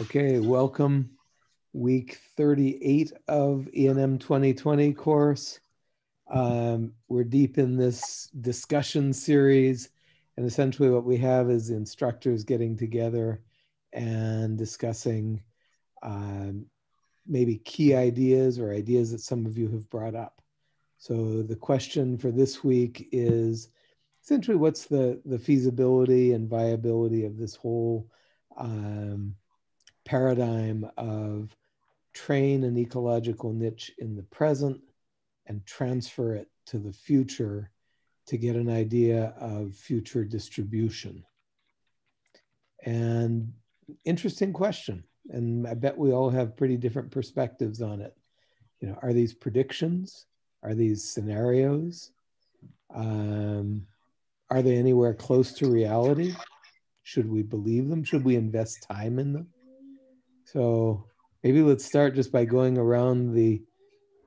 Okay, welcome. Week 38 of ENM 2020 course. We're deep in this discussion series, and essentially what we have is instructors getting together and discussing maybe key ideas or ideas that some of you have brought up. So the question for this week is essentially what's the feasibility and viability of this whole paradigm of train an ecological niche in the present and transfer it to the future to get an idea of future distribution. And interesting question. And I bet we all have pretty different perspectives on it. You know, are these predictions? Are these scenarios? Are they anywhere close to reality? Should we believe them? Should we invest time in them? So maybe let's start just by going around the,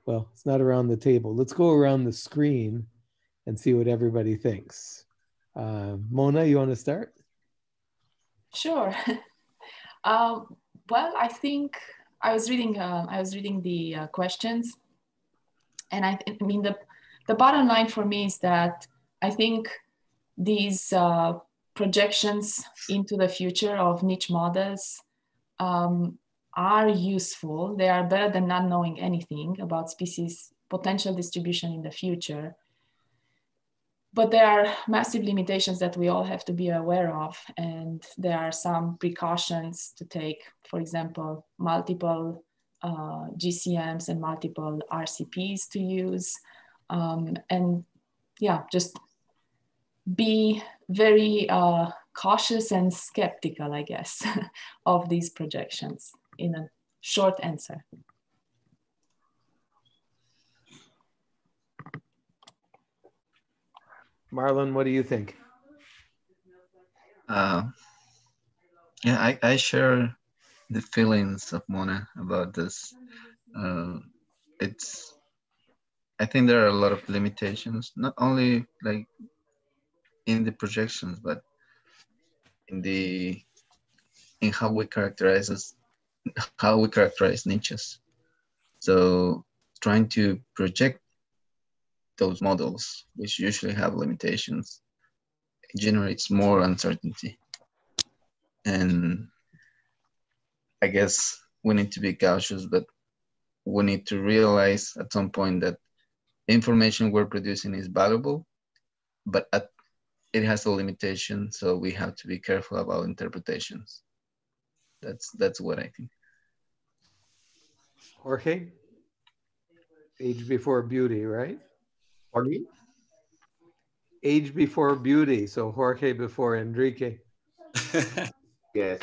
well, it's not around the table. Let's go around the screen and see what everybody thinks. Mona, you want to start? Sure. Well, I think I was reading the questions, and I mean the bottom line for me is that I think these projections into the future of niche models are useful. They are better than not knowing anything about species potential distribution in the future. But there are massive limitations that we all have to be aware of, and there are some precautions to take. For example, multiple GCMs and multiple RCPs to use, and yeah, just be very cautious and skeptical, I guess, of these projections in a short answer. Marlon, what do you think? Yeah, I share the feelings of Mona about this. I think there are a lot of limitations, not only like in the projections, but in the how we characterize niches. So trying to project those models, which usually have limitations, generates more uncertainty. And I guess we need to be cautious, but we need to realize at some point that information we're producing is valuable, but it has a limitation, so we have to be careful about interpretations. That's what I think. Jorge, age before beauty, right? Pardon me? Age before beauty, so Jorge before Enrique. Yes.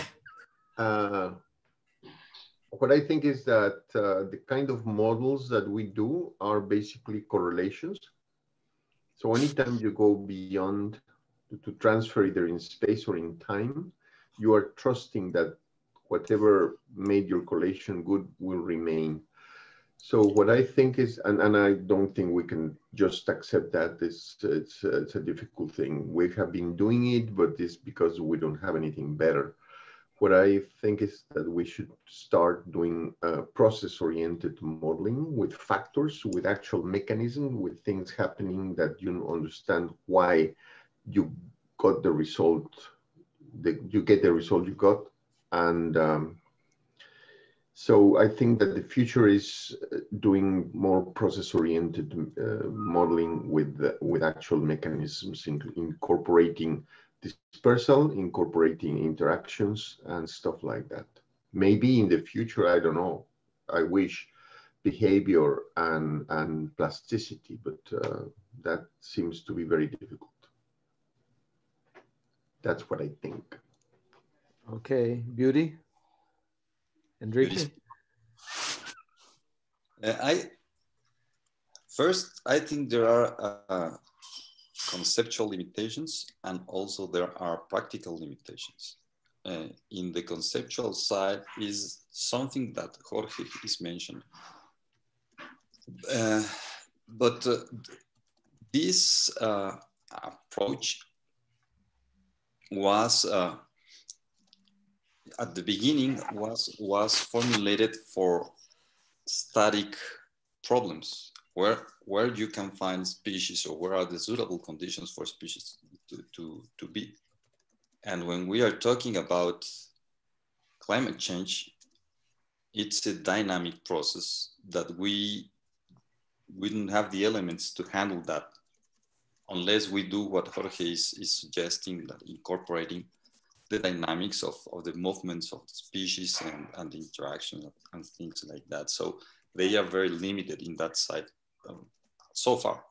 What I think is that the kind of models that we do are basically correlations. So anytime you go beyond to transfer either in space or in time, you are trusting that whatever made your correlation good will remain. So what I think is, and I don't think we can just accept that, it's a difficult thing. We have been doing it, but it's because we don't have anything better. What I think is that we should start doing process-oriented modeling with factors, with actual mechanism, with things happening that you understand why you got the result, you get the result you got. And so I think that the future is doing more process-oriented modeling with actual mechanisms, incorporating dispersal, incorporating interactions and stuff like that. Maybe in the future, I don't know, I wish behavior and plasticity, but that seems to be very difficult. That's what I think. Okay, beauty? Enrique? First, I think there are conceptual limitations, and also there are practical limitations. In the conceptual side is something that Jorge is mentioned. But this approach was at the beginning was formulated for static problems, where you can find species or where are the suitable conditions for species to be. And when we are talking about climate change, it's a dynamic process that we wouldn't have the elements to handle that unless we do what Jorge is suggesting, that incorporating the dynamics of the movements of the species and the interaction and things like that. So they are very limited in that side so far.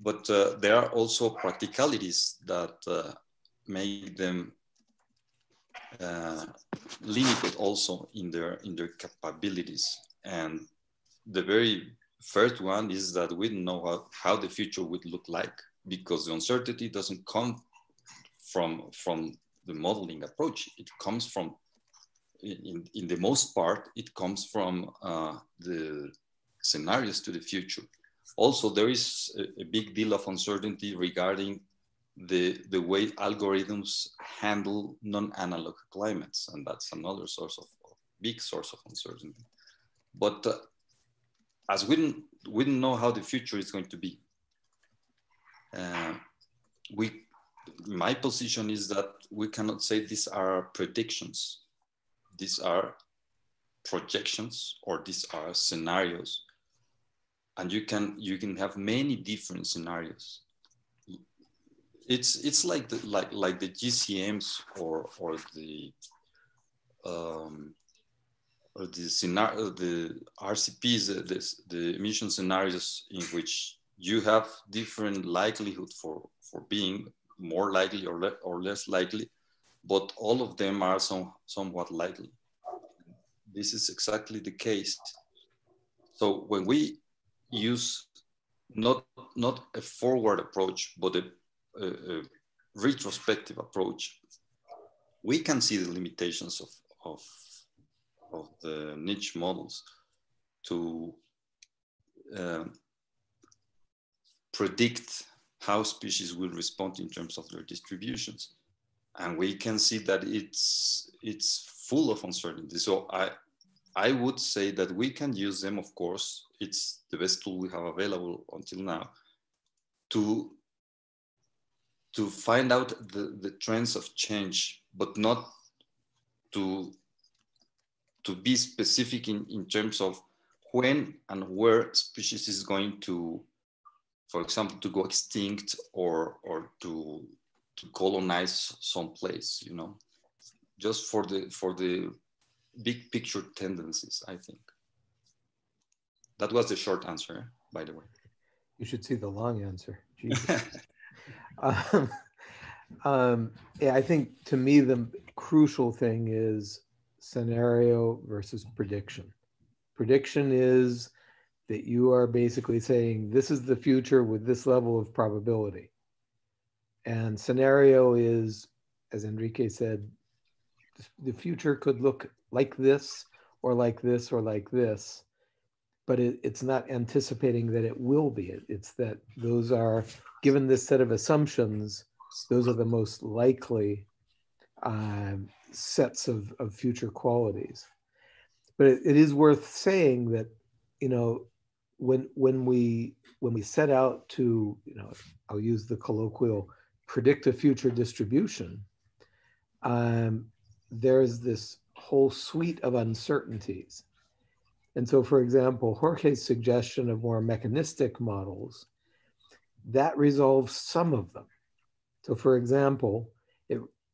But there are also practicalities that make them limited also in their capabilities. And the very first one is that we don't know how the future would look like, because the uncertainty doesn't come from the modeling approach. It comes from, in the most part, it comes from the scenarios to the future. Also, there is a big deal of uncertainty regarding the way algorithms handle non-analog climates, and that's another source of big source of uncertainty. But as we didn't know how the future is going to be, my position is that we cannot say these are predictions, these are projections, or these are scenarios, and you can have many different scenarios. It's like the GCMs or the scenario, the RCPs, the emission scenarios, in which you have different likelihood for being more likely or less likely, but all of them are somewhat likely. This is exactly the case. So when we use not a forward approach, but a retrospective approach, we can see the limitations of the niche models to predict how species will respond in terms of their distributions. And we can see that it's full of uncertainty. So I would say that we can use them, of course. It's the best tool we have available until now to find out the trends of change, but not to be specific in terms of when and where species is going to, for example, to go extinct or to colonize some place, you know, just for the big picture tendencies, I think. That was the short answer, by the way. You should see the long answer. Jesus. Yeah, I think to me the crucial thing is scenario versus prediction. Prediction is that you are basically saying this is the future with this level of probability. And scenario is, as Enrique said, the future could look like this or like this or like this, but it's not anticipating that it will be. It's that those are, given this set of assumptions, those are the most likely sets of future qualities. But it is worth saying that, you know, when we set out to, you know, I'll use the colloquial, predict a future distribution, there's this whole suite of uncertainties. And so, for example, Jorge's suggestion of more mechanistic models, that resolves some of them. So for example,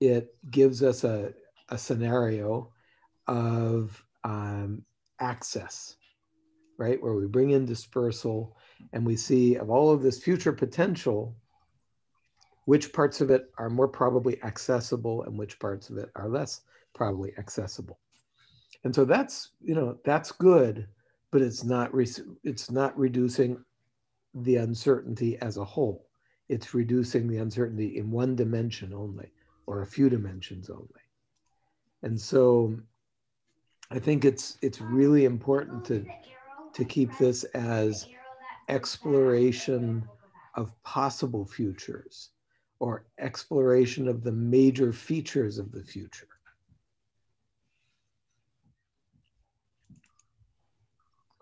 it gives us a scenario of access, right? Where we bring in dispersal and we see of all of this future potential, which parts of it are more probably accessible and which parts of it are less probably accessible. And so that's, you know, that's good, but it's not reducing the uncertainty as a whole. It's reducing the uncertainty in one dimension only, or a few dimensions only. And so I think it's really important to keep this as exploration of possible futures or exploration of the major features of the future.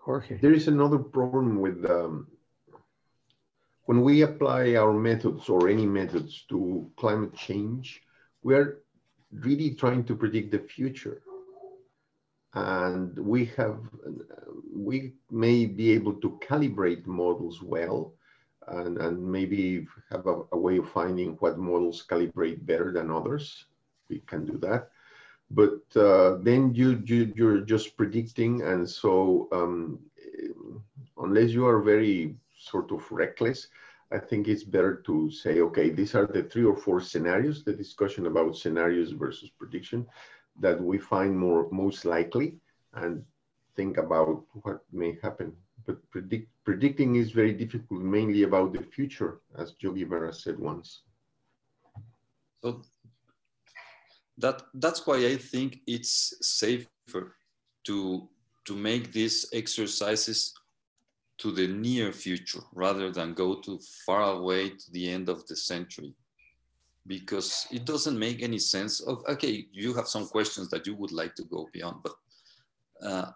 Jorge. There is another problem with when we apply our methods or any methods to climate change, we are really trying to predict the future. And we may be able to calibrate models well, and maybe have a way of finding what models calibrate better than others. We can do that. But then you're just predicting. And so unless you are very sort of reckless, I think it's better to say, okay, these are the 3 or 4 scenarios, the discussion about scenarios versus prediction that we find most likely, and think about what may happen. But predicting is very difficult, mainly about the future, as Yogi Berra said once. So that's why I think it's safer to make these exercises to the near future rather than go too far away to the end of the century, because it doesn't make any sense of, okay, you have some questions that you would like to go beyond, but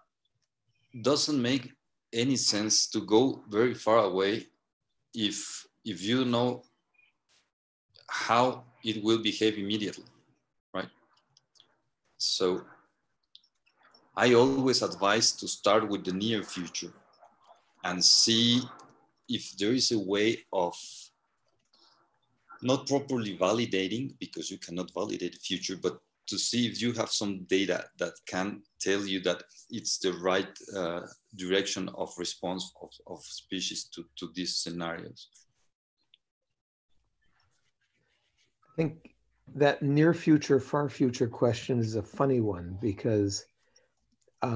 doesn't make any sense to go very far away if you know how it will behave immediately, right? So I always advise to start with the near future and see if there is a way of not properly validating, because you cannot validate the future, but to see if you have some data that can tell you that it's the right direction of response of species to these scenarios. I think that near future, far future question is a funny one, because, you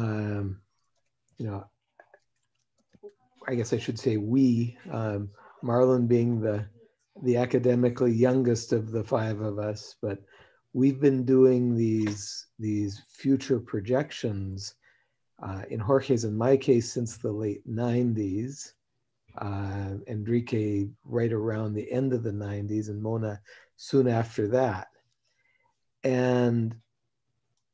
know, I guess I should say we, Marlon being the academically youngest of the 5 of us, but we've been doing these future projections in Jorge's and my case since the late 90s, Enrique right around the end of the 90s, and Mona soon after that. And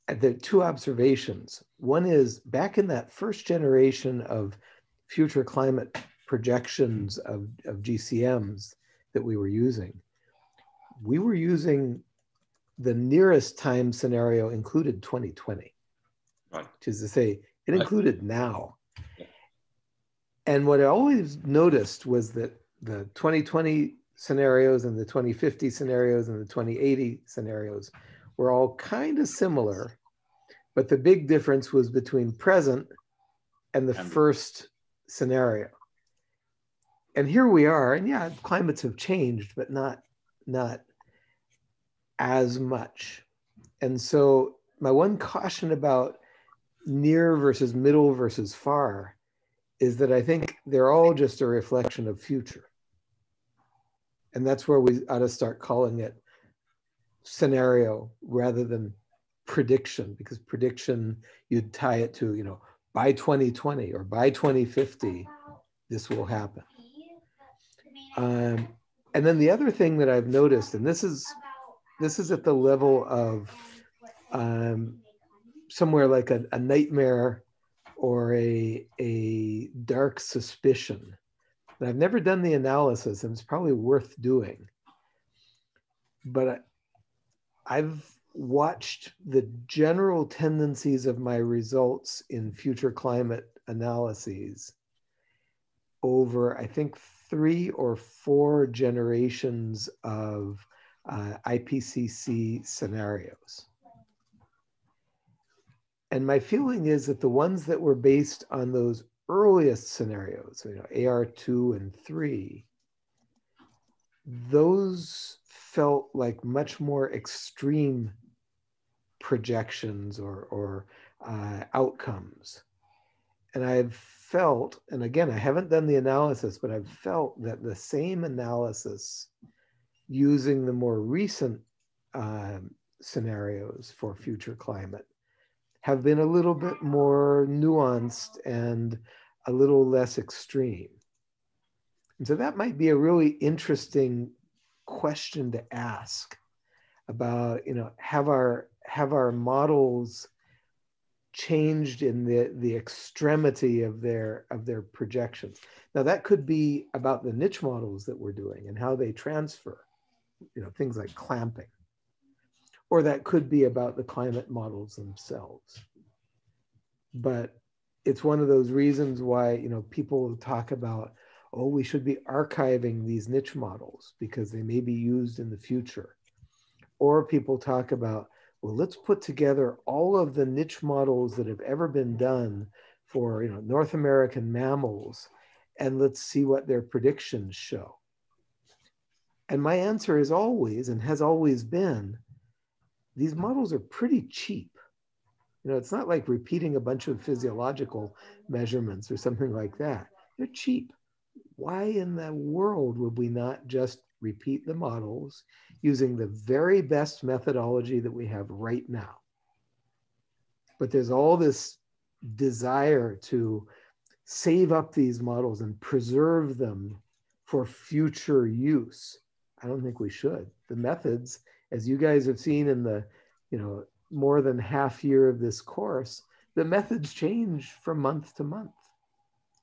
there are 2 observations. One is, back in that first generation of future climate projections of GCMs that we were using the nearest time scenario included 2020, right, which is to say it included now. Yeah. And what I always noticed was that the 2020 scenarios and the 2050 scenarios and the 2080 scenarios were all kind of similar, but the big difference was between present and the first scenario. And here we are, and yeah, climates have changed, but not as much. And so my one caution about near versus middle versus far is that I think they're all just a reflection of future. And that's where we ought to start calling it scenario rather than prediction, because prediction, you'd tie it to, you know, by 2020 or by 2050, this will happen. And then the other thing that I've noticed, and this is at the level of somewhere like a nightmare or a dark suspicion. And I've never done the analysis, and it's probably worth doing. But I've watched the general tendencies of my results in future climate analyses over, I think, 3 or 4 generations of IPCC scenarios. And my feeling is that the ones that were based on those earliest scenarios, you know, AR2 and 3, those felt like much more extreme projections or outcomes. And I've felt, and again, I haven't done the analysis, but I've felt that the same analysis using the more recent scenarios for future climate have been a little bit more nuanced and a little less extreme. And so that might be a really interesting question to ask about, you know, have our models changed in the extremity of their projections. Now that could be about the niche models that we're doing and how they transfer, you know, things like clamping, or that could be about the climate models themselves. But it's one of those reasons why, you know, people talk about, oh, we should be archiving these niche models because they may be used in the future. Or people talk about, well, let's put together all of the niche models that have ever been done for, you know, North American mammals, and let's see what their predictions show. And my answer is always, and has always been, these models are pretty cheap. You know, it's not like repeating a bunch of physiological measurements or something like that. They're cheap. Why in the world would we not just repeat the models using the very best methodology that we have right now? But there's all this desire to save up these models and preserve them for future use. I don't think we should. The methods, as you guys have seen in the, you know, more than half year of this course, the methods change from month to month.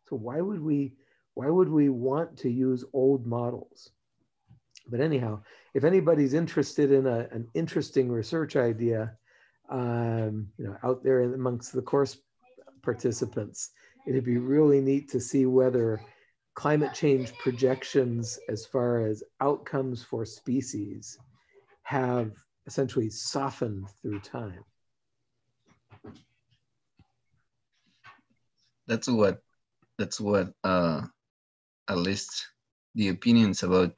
So why would we want to use old models? But anyhow, if anybody's interested in an interesting research idea, you know, out there amongst the course participants, it'd be really neat to see whether climate change projections as far as outcomes for species have essentially softened through time. That's what at least the opinions about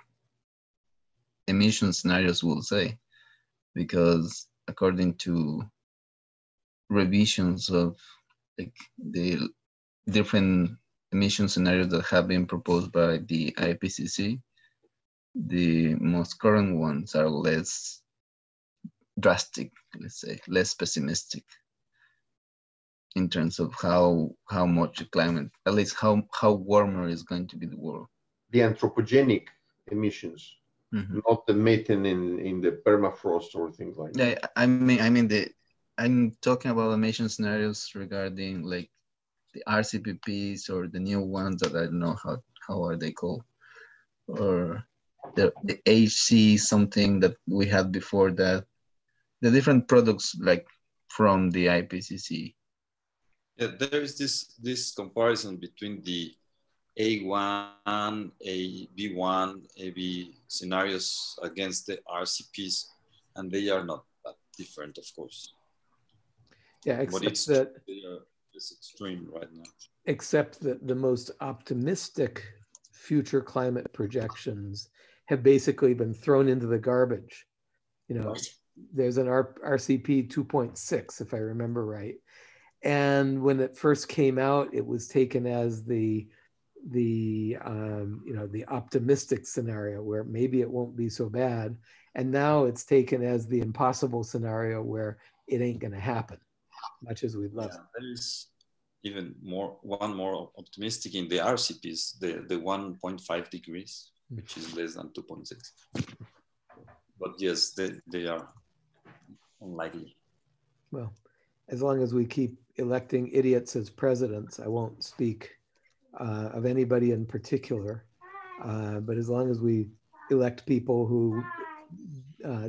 emission scenarios will say, because according to revisions of like the different emission scenarios that have been proposed by the IPCC, the most current ones are less drastic, let's say, less pessimistic in terms of how much the climate, at least how warmer is going to be the world. The anthropogenic emissions, mm-hmm. not the methane in the permafrost or things like that. Yeah, I'm talking about emission scenarios regarding like the RCPs or the new ones that I don't know how are they called, or the HC something that we had before that, the different products like from the IPCC. Yeah, there is this comparison between the A1, AB1, AB scenarios against the RCPs, and they are not that different, of course. Yeah, except that it's extreme right now. Except that the most optimistic future climate projections have basically been thrown into the garbage. You know, there's an RCP 2.6, if I remember right. And when it first came out, it was taken as the you know, the optimistic scenario where maybe it won't be so bad, and now it's taken as the impossible scenario where it ain't going to happen, much as we'd love. Yeah, there is even one more optimistic in the RCPs, the 1.5 degrees, which is less than 2.6. But yes, they are unlikely. Well, as long as we keep electing idiots as presidents, I won't speak of anybody in particular, but as long as we elect people who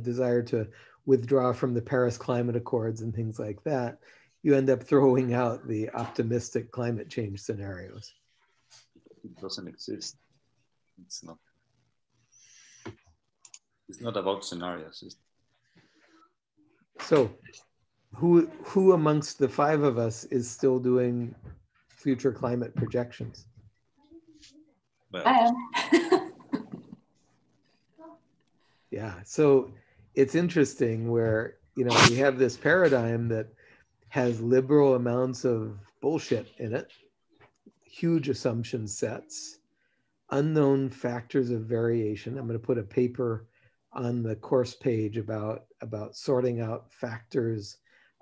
desire to withdraw from the Paris Climate Accords and things like that, you end up throwing out the optimistic climate change scenarios. It doesn't exist. It's not about scenarios. So who amongst the five of us is still doing future climate projections? Well. Yeah, so it's interesting where, you know, we have this paradigm that has liberal amounts of bullshit in it, huge assumption sets, unknown factors of variation. I'm going to put a paper on the course page about sorting out factors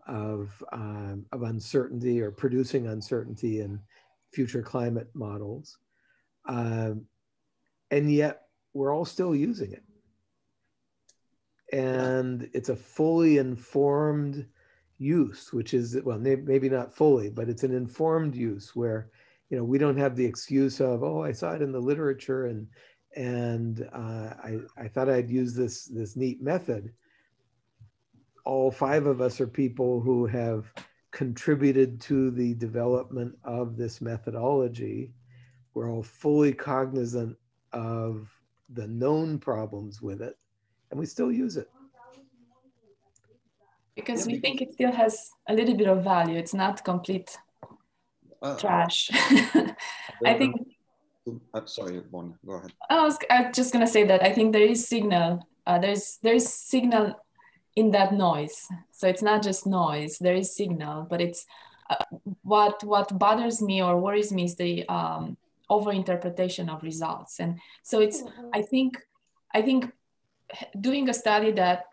of uncertainty or producing uncertainty in future climate models. And yet we're all still using it. And it's a fully informed, use, which is, well, maybe not fully, but it's an informed use where, you know, we don't have the excuse of, oh, I saw it in the literature and I thought I'd use this neat method. All five of us are people who have contributed to the development of this methodology. We're all fully cognizant of the known problems with it, and we still use it. Because we think it still has a little bit of value. It's not complete trash. I think. I'm sorry, Mona, go ahead. I was just gonna say that I think there is signal. There is signal in that noise. So it's not just noise, there is signal, but it's what bothers me or worries me is the overinterpretation of results. And so it's, I think doing a study that,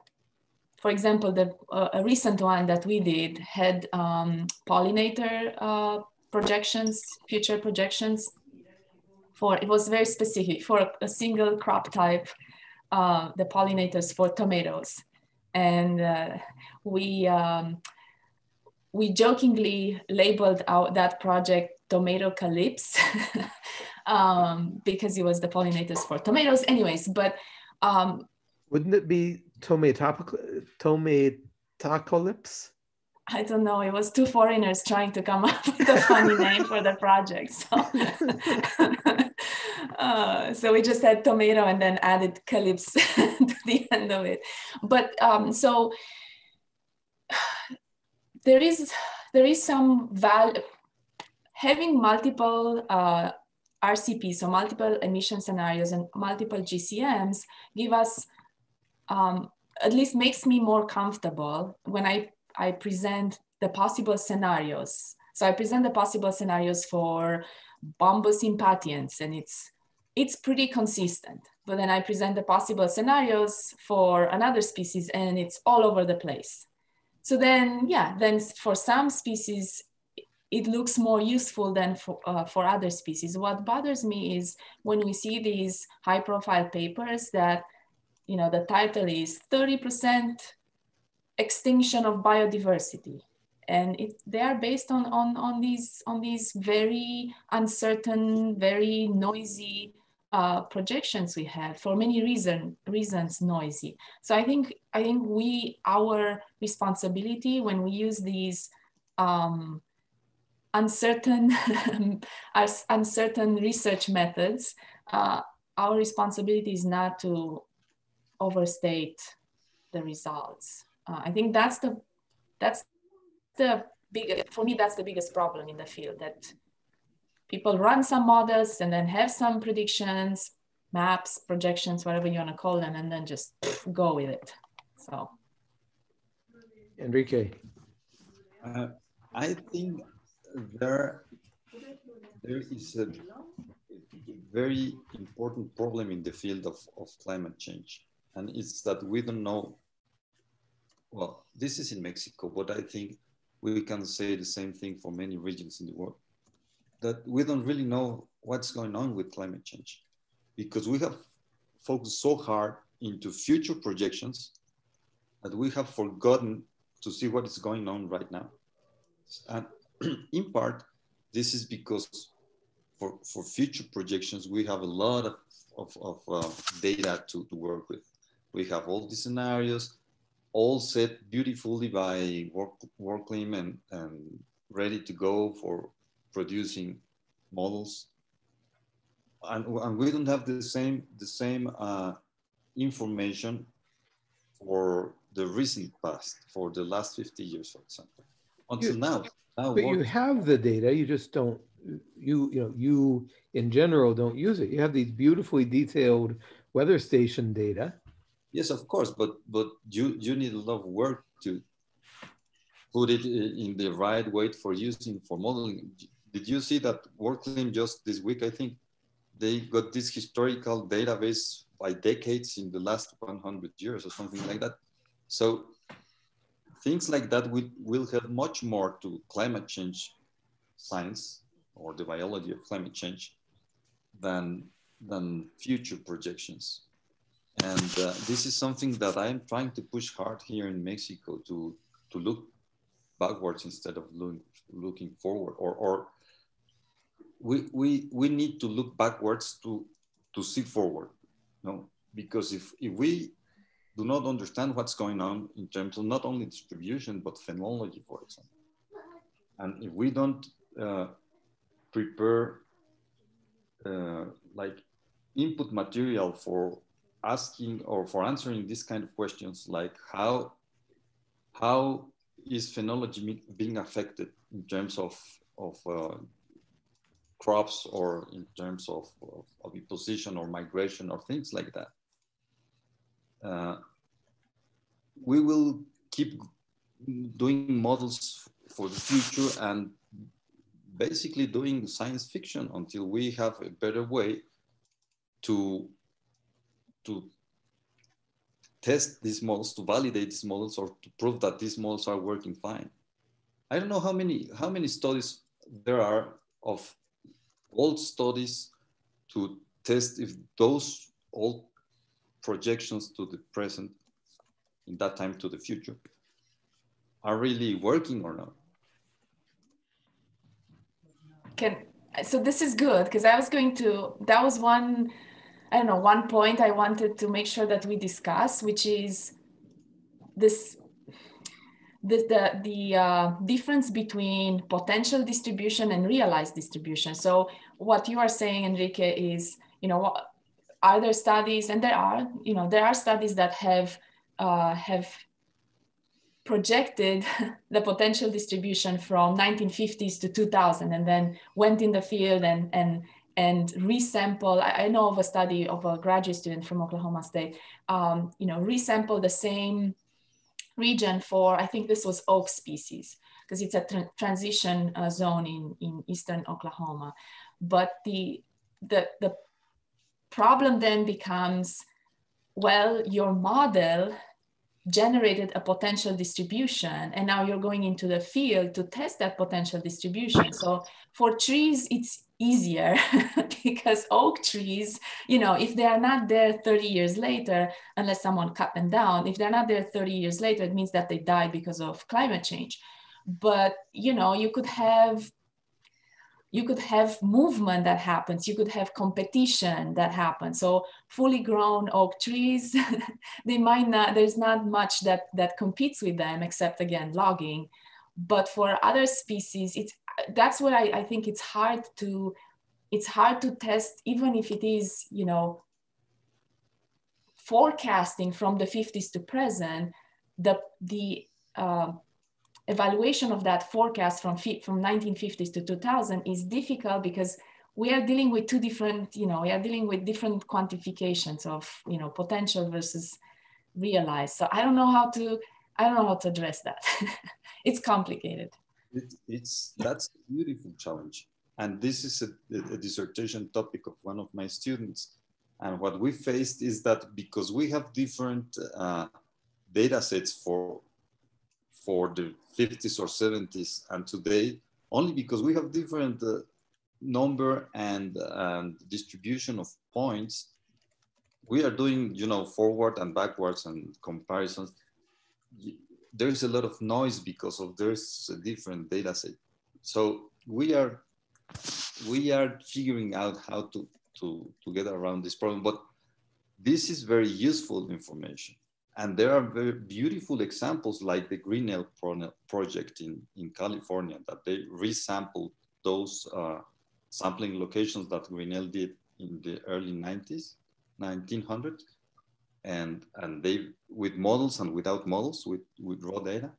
for example, a recent one that we did had pollinator projections, future projections for, it was very specific for a single crop type, the pollinators for tomatoes. And we jokingly labeled out that project Tomato Calypse because it was the pollinators for tomatoes anyways, but. Wouldn't it be Tomatocalypse? I don't know, it was two foreigners trying to come up with a funny name for the project. So. So we just had tomato and then added calypse to the end of it. But so there is some value, having multiple RCP, so multiple emission scenarios and multiple GCMs give us, at least makes me more comfortable when I present the possible scenarios. So I present the possible scenarios for Bombus impatiens, and it's pretty consistent. But then I present the possible scenarios for another species, and it's all over the place. So then, yeah, then for some species, it looks more useful than for other species. What bothers me is when we see these high-profile papers that, you know, the title is 30% extinction of biodiversity. And they are based on these very uncertain, very noisy projections we have, for many reasons noisy. So I think our responsibility when we use these uncertain research methods, our responsibility is not to overstate the results. I think that's the biggest problem in the field, that people run some models and then have some predictions, maps, projections, whatever you want to call them, and then just go with it. So, Enrique, I think there is a very important problem in the field of climate change, and it's that we don't know. Well, this is in Mexico, but I think we can say the same thing for many regions in the world, that we don't really know what's going on with climate change, because we have focused so hard into future projections that we have forgotten to see what is going on right now. And in part, this is because for future projections, we have a lot of data to work with. We have all the scenarios, all set beautifully by WorkLim and ready to go for producing models. And we don't have the same information for the recent past, for the last 50 years, for example, until now. But you have the data, you just don't, you in general don't use it. You have these beautifully detailed weather station data. Yes, of course, but you need a lot of work to put it in the right way for using for modeling. Did you see that WorkLim just this week? I think they got this historical database by decades in the last 100 years or something like that. So things like that will help much more to climate change science or the biology of climate change than future projections. And this is something that I'm trying to push hard here in Mexico to look backwards instead of looking forward, or we need to look backwards to see forward, no? Because if we do not understand what's going on in terms of not only distribution, but phenology, for example. And if we don't prepare like input material for asking or for answering these kind of questions, like how is phenology being affected in terms of crops, or in terms of imposition or migration or things like that. We will keep doing models for the future and basically doing science fiction until we have a better way to test these models, to validate these models, or to prove that these models are working fine. I don't know how many studies there are of old studies to test if those old projections to the present, in that time to the future, are really working or not. So this is good, because I was going to, that was one, I don't know, one point I wanted to make sure that we discuss, which is this, the difference between potential distribution and realized distribution. So what you are saying, Enrique, is, you know, are there studies, and there are, you know, there are studies that have projected the potential distribution from 1950s to 2000, and then went in the field and resample. I know of a study of a graduate student from Oklahoma State, you know, resample the same region for, I think this was oak species, because it's a transition zone in eastern Oklahoma. But the problem then becomes, well, your model generated a potential distribution, and now you're going into the field to test that potential distribution. So for trees, it's easier because oak trees, you know, if they are not there 30 years later, unless someone cut them down, if they're not there 30 years later, it means that they died because of climate change. But, you know, you could have movement that happens, you could have competition that happens. So fully grown oak trees, they might not, there's not much that competes with them except, again, logging. But for other species, that's where I think it's hard to test, even if it is, you know, forecasting from the 50s to present, the evaluation of that forecast from 1950s to 2000 is difficult, because we are dealing with two different, you know, we are dealing with different quantifications of, you know, potential versus realized. So I don't know how to address that. It's complicated. That's a beautiful challenge. And this is a dissertation topic of one of my students. And what we faced is that because we have different data sets for the 50s or 70s and today, only because we have different number and distribution of points, we are doing, you know, forward and backwards and comparisons. There is a lot of noise because of there's a different data set. So we are figuring out how to get around this problem, but this is very useful information. And there are very beautiful examples like the Grinnell project in California, that they resampled those sampling locations that Grinnell did in the early 1900s. And they, with models and without models, with raw data.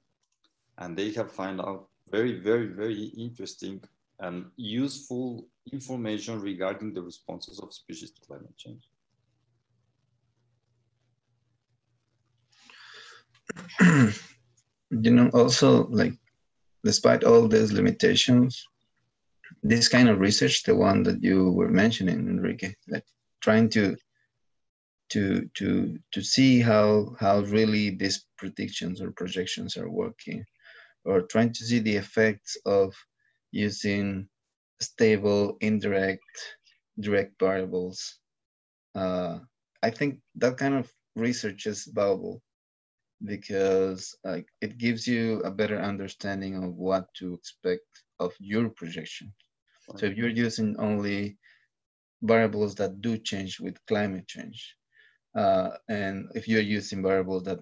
And they have found out very, very, very interesting and useful information regarding the responses of species to climate change. You know, also, like, despite all these limitations, this kind of research, the one that you were mentioning, Enrique, like trying to see how really these predictions or projections are working, or trying to see the effects of using stable, indirect, direct variables. I think that kind of research is valuable. because it gives you a better understanding of what to expect of your projection. Right. So if you're using only variables that do change with climate change, and if you're using variables that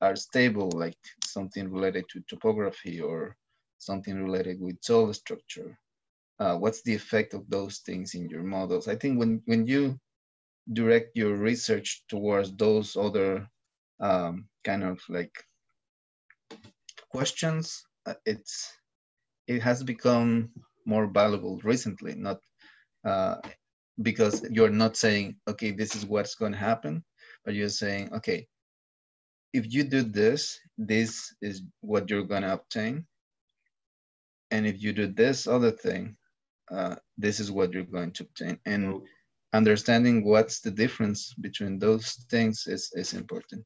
are stable, like something related to topography or something related with soil structure, what's the effect of those things in your models? I think when you direct your research towards those other kind of like questions, it has become more valuable recently, not because you're not saying, okay, this is what's going to happen, but you're saying, okay, if you do this, this is what you're going to obtain. And if you do this other thing, this is what you're going to obtain. And understanding what's the difference between those things is important.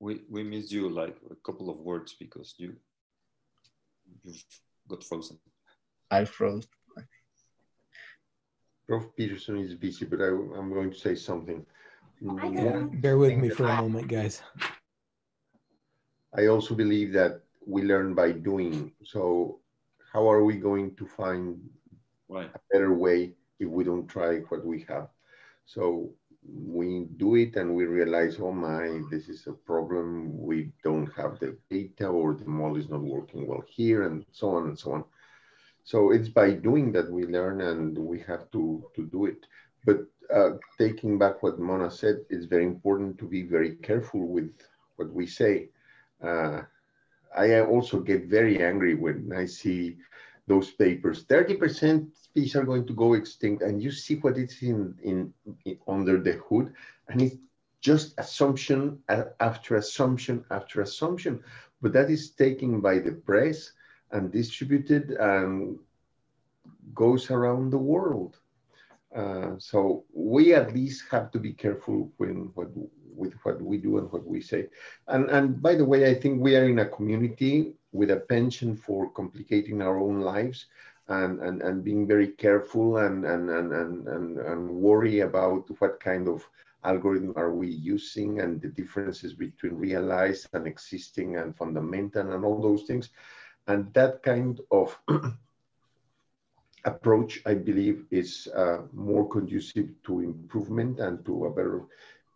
We missed you like a couple of words because you got frozen. I froze. Prof. Peterson is busy, but I'm going to say something. Bear with me for a moment, guys. I also believe that we learn by doing. So how are we going to find a better way if we don't try what we have? So we do it and we realize, oh my, this is a problem. We don't have the data, or the model is not working well here, and so on and so on. So it's by doing that we learn, and we have to do it. But taking back what Mona said, it's very important to be very careful with what we say. I also get very angry when I see those papers. 30% species are going to go extinct, and you see what it's in under the hood, and it's just assumption after assumption after assumption. But that is taken by the press and distributed and goes around the world. So we at least have to be careful with what we do and what we say. And by the way, I think we are in a community with a penchant for complicating our own lives and being very careful and worry about what kind of algorithm are we using and the differences between realized and existing and fundamental and all those things. And that kind of approach, I believe, is more conducive to improvement and to a better,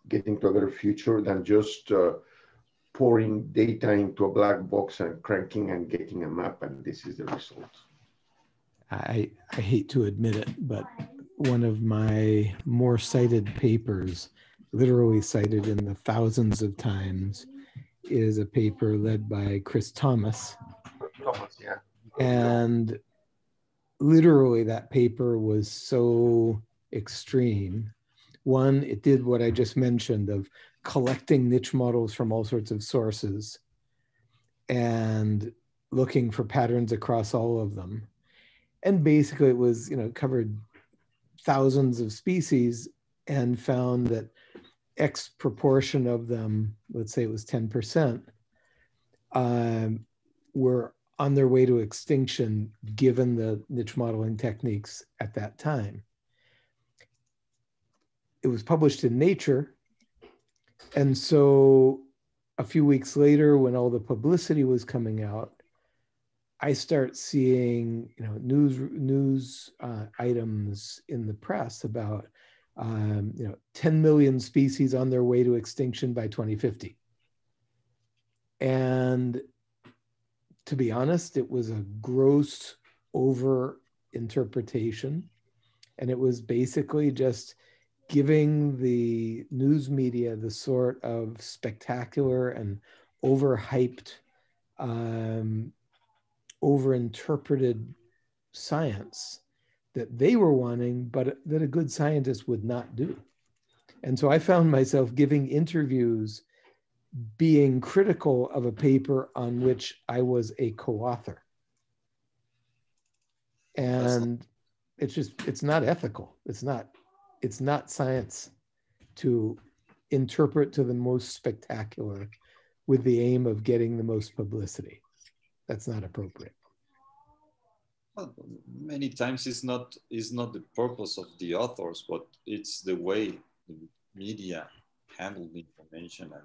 getting to a better future than just pouring data into a black box and cranking and getting a map, and this is the result. I hate to admit it, but one of my more cited papers, literally cited in the thousands of times, is a paper led by Chris Thomas. Yeah. And literally that paper was so extreme. One, it did what I just mentioned of collecting niche models from all sorts of sources and looking for patterns across all of them. And basically it was, covered thousands of species and found that X proportion of them, let's say it was 10%, were on their way to extinction given the niche modeling techniques at that time. It was published in Nature. And so a few weeks later, when all the publicity was coming out, I start seeing news items in the press about 10 million species on their way to extinction by 2050. And to be honest, it was a gross over-interpretation. And it was basically just giving the news media the sort of spectacular and overhyped, over-interpreted science that they were wanting, but that a good scientist would not do. And so I found myself giving interviews being critical of a paper on which I was a co-author. And it's not ethical. It's not science to interpret to the most spectacular with the aim of getting the most publicity. That's not appropriate. Well, many times it's not the purpose of the authors, but it's the way the media handle the information. And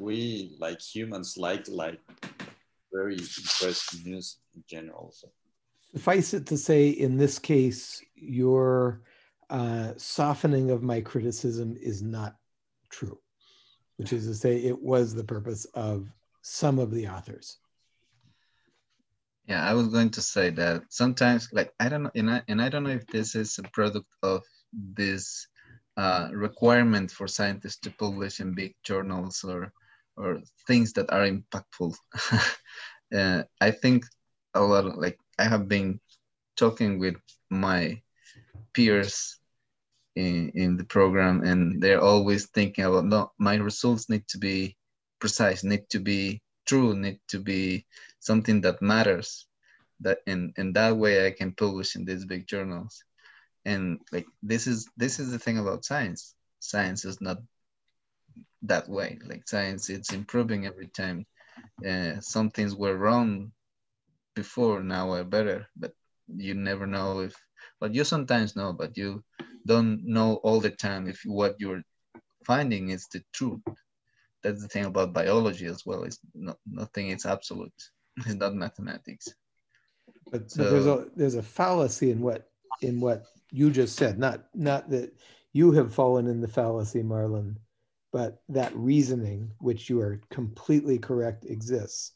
we like humans like very interesting news in general. So. Suffice it to say, in this case, your softening of my criticism is not true, which is to say it was the purpose of some of the authors. Yeah, I was going to say that sometimes, like, I don't know, and I don't know if this is a product of this requirement for scientists to publish in big journals or things that are impactful. I think a lot of, like, I have been talking with my peers in the program, and they're always thinking about, no, my results need to be precise, need to be true, need to be something that matters, that in that way I can publish in these big journals. And like, this is the thing about science. Science is not that way. Like, science, it's improving every time. Some things were wrong before, now are better, but you never know if, but you sometimes know, but you don't know all the time if what you're finding is the truth. That's the thing about biology as well. It's not, nothing is absolute. It's not mathematics. But so, there's a fallacy in what you just said. Not that you have fallen in the fallacy, Marlon, but that reasoning, which you are completely correct, exists.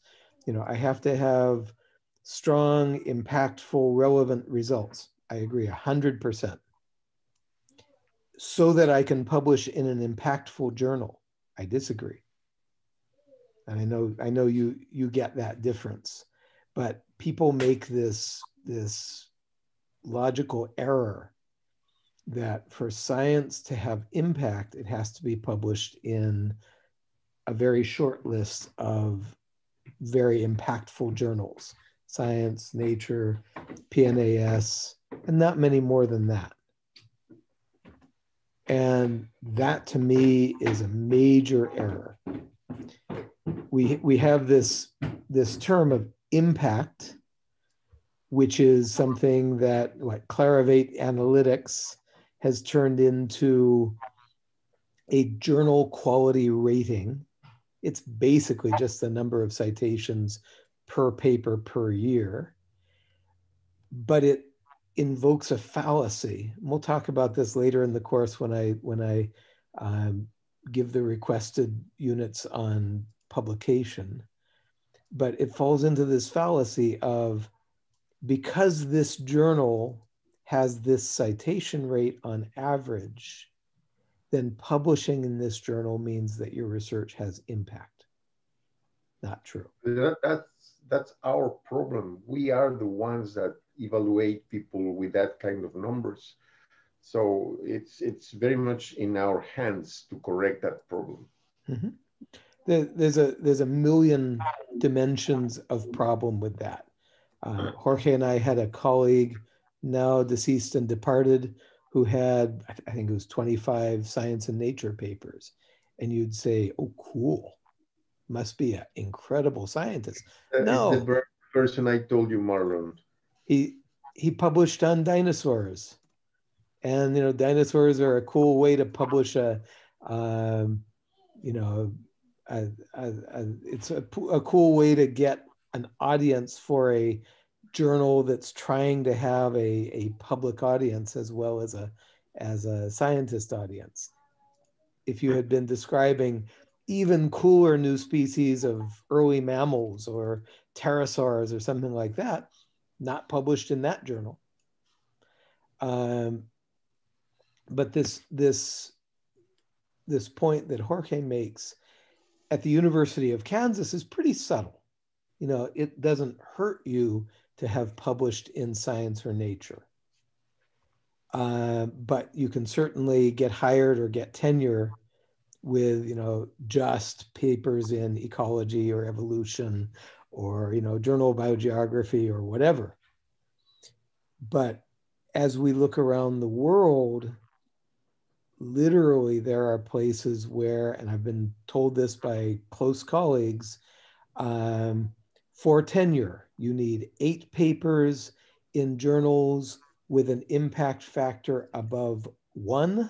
You know, I have to have strong, impactful, relevant results. I agree 100%. So that I can publish in an impactful journal. I disagree. And I know you get that difference, but people make this logical error that for science to have impact, it has to be published in a very short list of very impactful journals. Science, Nature, PNAS, and not many more than that. And that to me is a major error. We have this term of impact, which is something that what Clarivate Analytics has turned into a journal quality rating. It's basically just the number of citations per paper per year, but it invokes a fallacy. And we'll talk about this later in the course when I give the requested units on publication. But it falls into this fallacy of, because this journal has this citation rate on average, then publishing in this journal means that your research has impact. Not true. That's our problem. We are the ones that evaluate people with that kind of numbers. So it's very much in our hands to correct that problem. Mm-hmm. There's a million dimensions of problem with that. Jorge and I had a colleague, now deceased and departed, who had, I think it was 25 Science and Nature papers. And you'd say, oh, cool. Must be an incredible scientist. No, the person I told you, Marlon. He published on dinosaurs, and you know, dinosaurs are a cool way to publish it's a cool way to get an audience for a journal that's trying to have a public audience as well as a scientist audience. If you had been describing even cooler new species of early mammals or pterosaurs or something like that, not published in that journal. But this point that Jorge makes at the University of Kansas is pretty subtle. You know, it doesn't hurt you to have published in Science or Nature, but you can certainly get hired or get tenure with, you know, just papers in ecology or evolution or, you know, journal biogeography or whatever. But as we look around the world, literally there are places where, and I've been told this by close colleagues, for tenure, you need 8 papers in journals with an impact factor above 1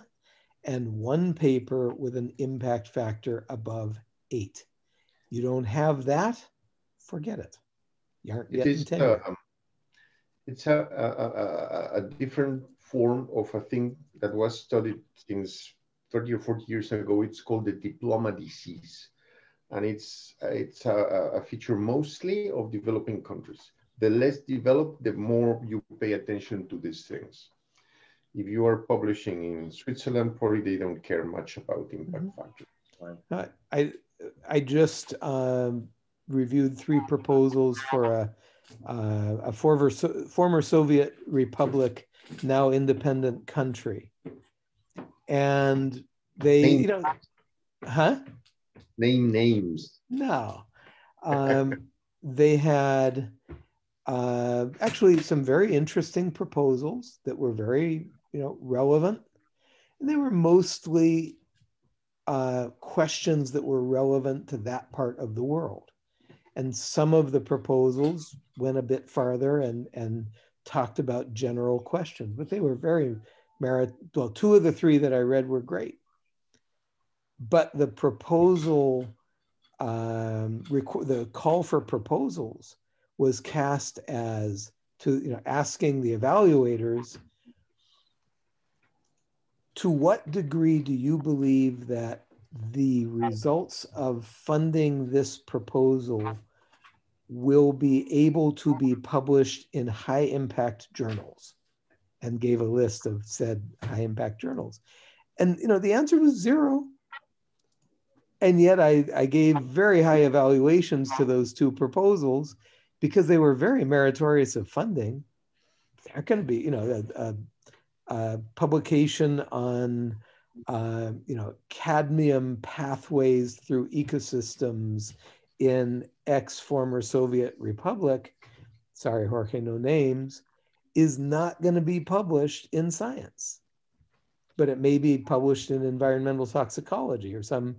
and one paper with an impact factor above 8. You don't have that, forget it. You aren't getting tenure. It's a different form of a thing that was studied since 30 or 40 years ago. It's called the diploma disease. And it's a feature mostly of developing countries. The less developed, the more you pay attention to these things. If you are publishing in Switzerland, probably they don't care much about impact factor. Right. I just reviewed 3 proposals for a former Soviet republic, now independent country. And they, you know, Name names. No. They had actually some very interesting proposals that were very, relevant. And they were mostly questions that were relevant to that part of the world. And some of the proposals went a bit farther and talked about general questions, but they were very merit. Well, 2 of the 3 that I read were great. But the proposal, the call for proposals was cast as to, asking the evaluators, to what degree do you believe that the results of funding this proposal will be able to be published in high impact journals, and gave a list of said high impact journals. And the answer was 0. And yet I gave very high evaluations to those 2 proposals because they were very meritorious of funding. They're going to be, a publication on cadmium pathways through ecosystems in ex former Soviet republic, sorry Jorge, no names, is not going to be published in science, but it may be published in environmental toxicology or some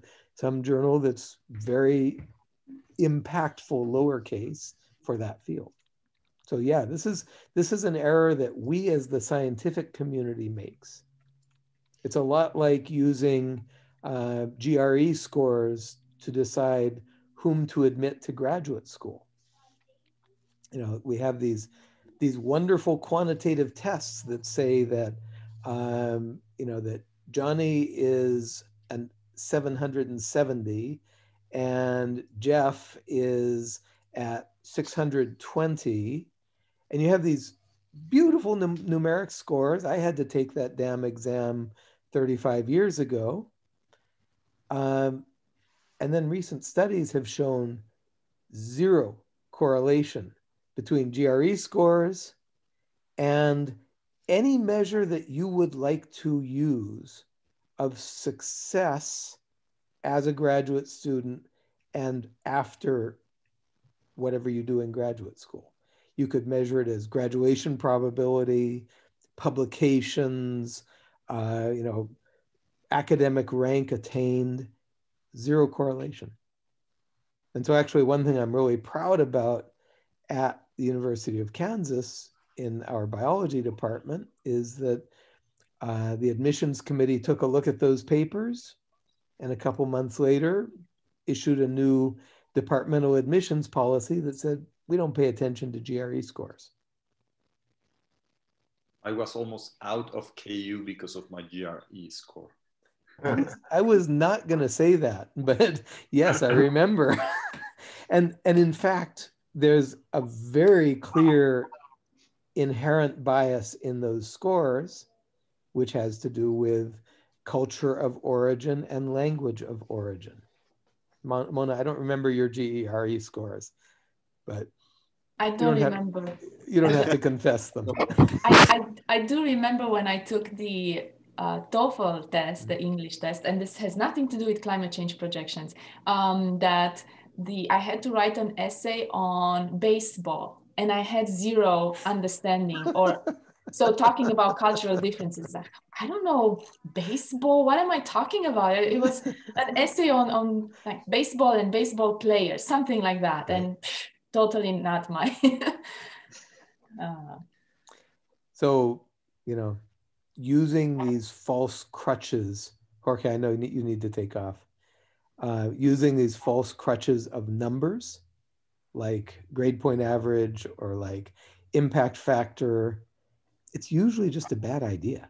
journal that's very impactful, lowercase, for that field. So yeah, this is an error that we as the scientific community makes. It's a lot like using GRE scores to decide whom to admit to graduate school. We have these wonderful quantitative tests that say that, that Johnny is an 770 and Jeff is at 620. And you have these beautiful numeric scores. I had to take that damn exam 35 years ago. And then recent studies have shown 0 correlation between GRE scores and any measure that you would like to use of success as a graduate student and after whatever you do in graduate school. You could measure it as graduation probability, publications, academic rank attained, 0 correlation. And so actually one thing I'm really proud about at the University of Kansas in our biology department is that the admissions committee took a look at those papers and a couple months later issued a new departmental admissions policy that said, we don't pay attention to GRE scores. I was almost out of KU because of my GRE score. I was not going to say that, but yes, I remember. And in fact, there's a very clear inherent bias in those scores, which has to do with culture of origin and language of origin. Mona, I don't remember your GRE scores, but I don't remember. You don't have to confess them. I do remember when I took the TOEFL test, the English test, and this has nothing to do with climate change projections, that I had to write an essay on baseball, and I had 0 understanding or so talking about cultural differences. I don't know, baseball, what am I talking about? It was an essay on like baseball and baseball players, something like that. And pff, totally not my. So, using these false crutches. Jorge, I know you need to take off. Using these false crutches of numbers, like grade point average or like impact factor, it's usually just a bad idea.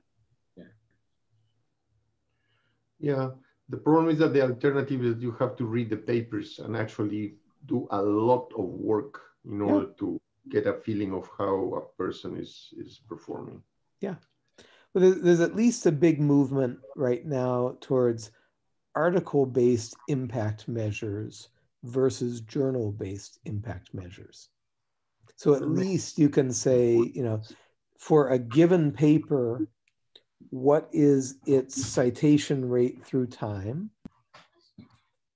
Yeah, the problem is that the alternative is you have to read the papers and actually do a lot of work in order to get a feeling of how a person is performing. Yeah, well, there's at least a big movement right now towards article-based impact measures versus journal-based impact measures. So at least you can say, you know, for a given paper, what is its citation rate through time?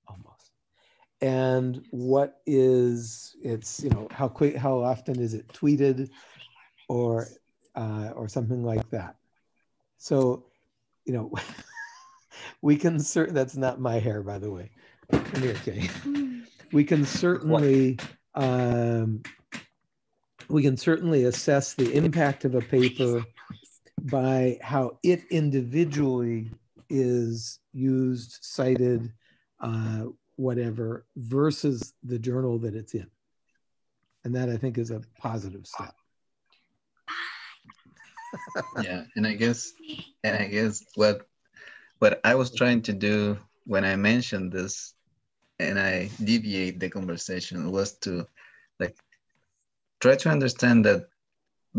Almost. And what is its, you know, how quick, how often is it tweeted, or something like that. So, you know, we can certainly, that's not my hair, by the way. Come here, Kay. We can certainly assess the impact of a paper by how it individually is used, cited, whatever, versus the journal that it's in. And that, I think, is a positive step. Yeah, and I guess what I was trying to do when I mentioned this, and I deviate the conversation, was to like try to understand that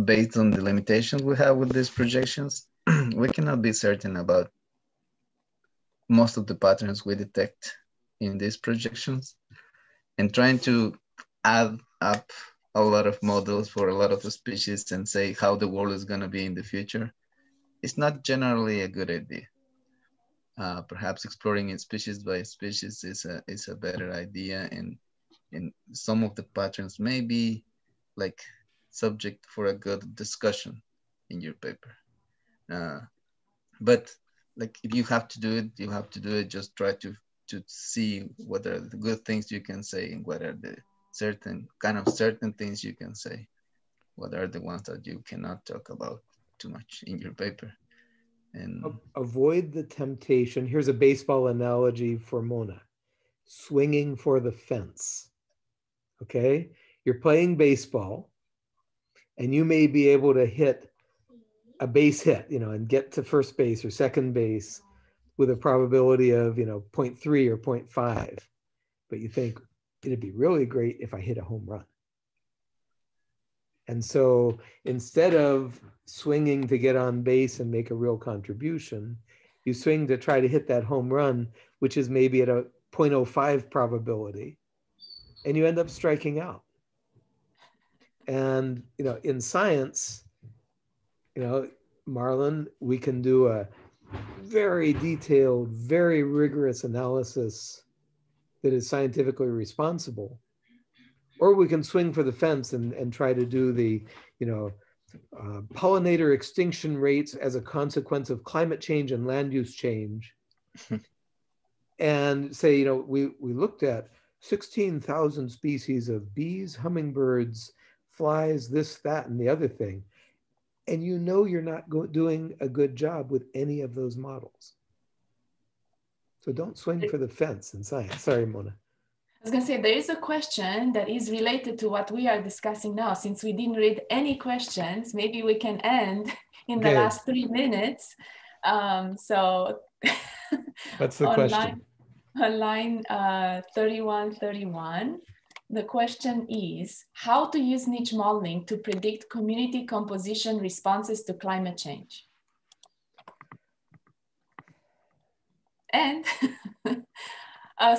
based on the limitations we have with these projections, we cannot be certain about most of the patterns we detect in these projections, and trying to add up a lot of models for a lot of the species and say how the world is going to be in the future is not generally a good idea. Perhaps exploring it species by species is a better idea, and some of the patterns may be like subject for a good discussion in your paper. But like if you have to do it, you have to do it. Just try to see what are the good things you can say and what are the certain things you can say. What are the ones that you cannot talk about too much in your paper? And avoid the temptation. Here's a baseball analogy for Mona: swinging for the fence. Okay, you're playing baseball, and you may be able to hit a base hit, you know, and get to first base or second base with a probability of, you know, 0.3 or 0.5, but you think it'd be really great if I hit a home run. And so instead of swinging to get on base and make a real contribution, you swing to try to hit that home run, which is maybe at a 0.05 probability, and you end up striking out. And, you know, in science, you know, Marlon, we can do a very detailed, very rigorous analysis that is scientifically responsible, or we can swing for the fence and try to do the, you know, pollinator extinction rates as a consequence of climate change and land use change, and say, you know, we looked at 16,000 species of bees, hummingbirds, flies, this, that, and the other thing. And you know you're not doing a good job with any of those models. So don't swing for the fence in science. Sorry, Mona. I was going to say, there is a question that is related to what we are discussing now. Since we didn't read any questions, maybe we can end in the last 3 minutes. So what's the question? On line 3131. The question is, how to use niche modeling to predict community composition responses to climate change? And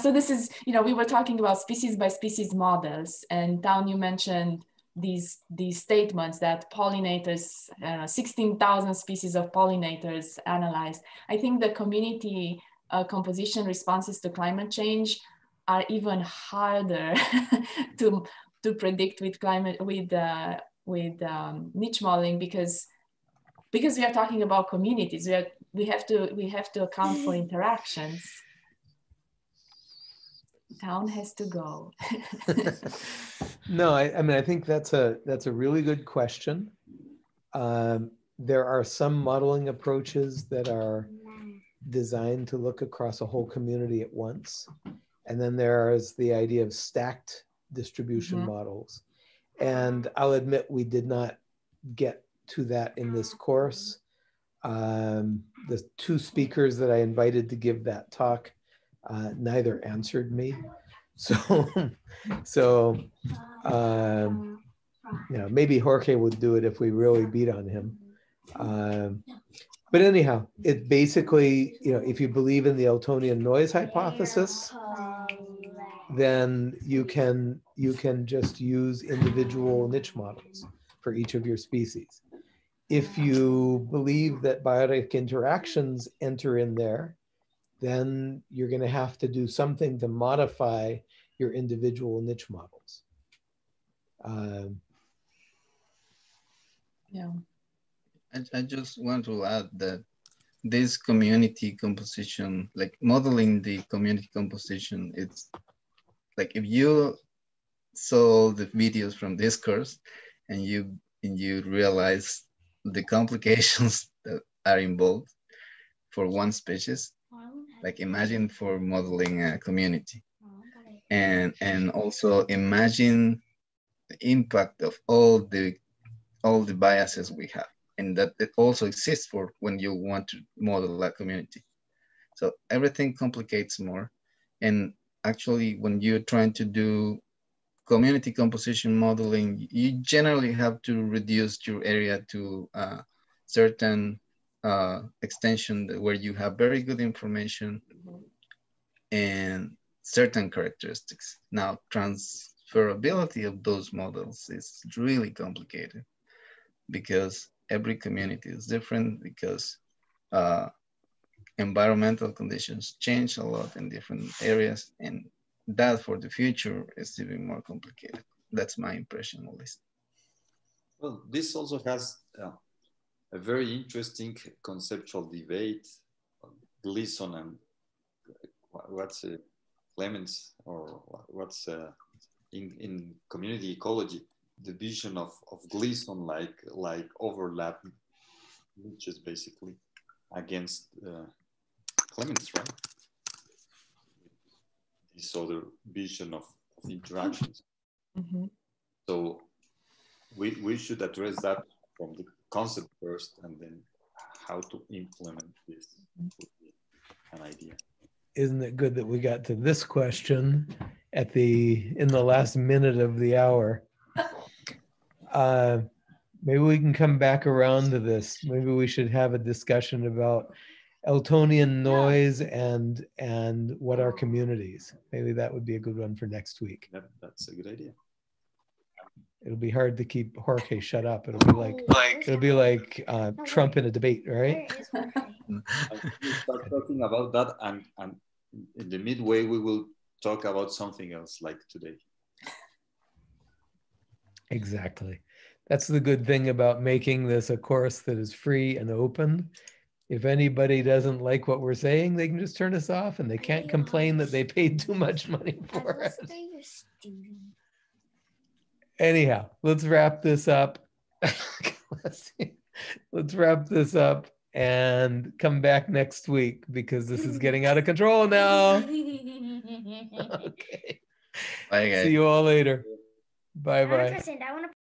so this is, you know, we were talking about species by species models, and Town, you mentioned these statements that pollinators, 16,000 species of pollinators analyzed. I think the community composition responses to climate change are even harder to predict with niche modeling, because we are talking about communities. We have to account for interactions. Town has to go. No, I mean, I think that's a really good question. there are some modeling approaches that are designed to look across a whole community at once. And then there is the idea of stacked distribution models. And I'll admit we did not get to that in this course. The two speakers that I invited to give that talk, neither answered me. So you know, maybe Jorge would do it if we really beat on him. But anyhow, it basically, you know, if you believe in the Eltonian noise hypothesis, then you can just use individual niche models for each of your species. If you believe that biotic interactions enter in there, then you're going to have to do something to modify your individual niche models. Yeah. I just want to add that this community composition, like modeling the community composition, it's like if you saw the videos from this course and you realize the complications that are involved for one species, like imagine for modeling a community, and also imagine the impact of all the biases we have, and that it also exists for when you want to model a community. So everything complicates more. And actually, when you're trying to do community composition modeling, you generally have to reduce your area to a certain extension where you have very good information and certain characteristics. Now, transferability of those models is really complicated because every community is different, because environmental conditions change a lot in different areas, and that for the future is even more complicated. That's my impression at least. Well, this also has a very interesting conceptual debate. Gleason and what's Clements, or what's in community ecology, the vision of Gleason, like overlap niches basically against Clements, right? This other vision of interactions. So we should address that from the concept first, and then how to implement this would be an idea. Isn't it good that we got to this question at in the last minute of the hour? Maybe we can come back around to this. Maybe we should have a discussion about Eltonian noise and what are communities. Maybe that would be a good one for next week. Yep, that's a good idea. It'll be hard to keep Jorge shut up. It'll be like Trump in a debate, right? We start talking about that, and in the midway we will talk about something else, like today. Exactly. That's the good thing about making this a course that is free and open. If anybody doesn't like what we're saying, they can just turn us off, and they can't complain that they paid too much money for it. Anyhow, let's wrap this up. Let's wrap this up and come back next week, because this is getting out of control now. Okay. Bye, guys. See you all later. Bye-bye.